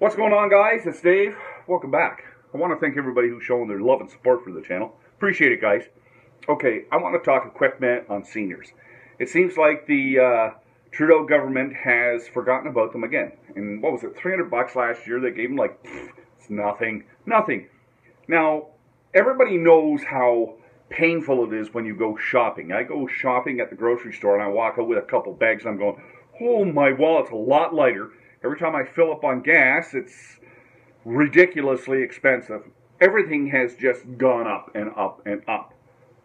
What's going on, guys? It's Dave. Welcome back. I want to thank everybody who's shown their love and support for the channel. Appreciate it, guys. Okay, I want to talk a quick minute on seniors. It seems like the Trudeau government has forgotten about them again. And what was it, 300 bucks last year? They gave them like, it's nothing. Now, everybody knows how painful it is when you go shopping. I go shopping at the grocery store and I walk out with a couple bags and I'm going, oh, my wallet's a lot lighter. Every time I fill up on gas, it's ridiculously expensive. Everything has just gone up and up and up.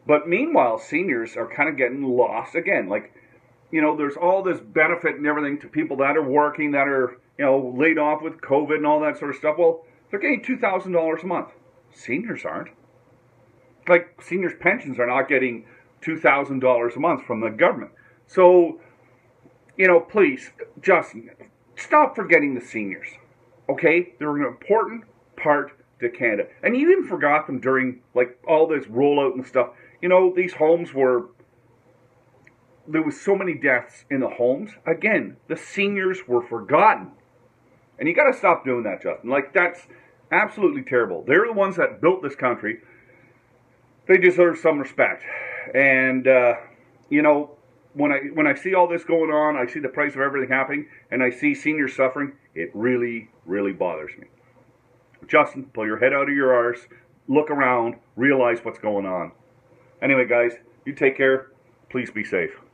But meanwhile, seniors are kind of getting lost again. Like, you know, there's all this benefit and everything to people that are working, that are, you know, laid off with COVID and all that sort of stuff. Well, they're getting $2,000 a month. Seniors aren't. Like, seniors' pensions are not getting $2,000 a month from the government. So, you know, please, Justin, stop forgetting the seniors, okay? They're an important part to Canada. And you even forgot them during, like, all this rollout and stuff. You know, these homes were, there was so many deaths in the homes. Again, the seniors were forgotten. And you got to stop doing that, Justin. Like, that's absolutely terrible. They're the ones that built this country. They deserve some respect. And, you know, when I see all this going on, I see the price of everything happening, and I see seniors suffering, it really, really bothers me. Justin, pull your head out of your arse, look around, realize what's going on. Anyway, guys, you take care. Please be safe.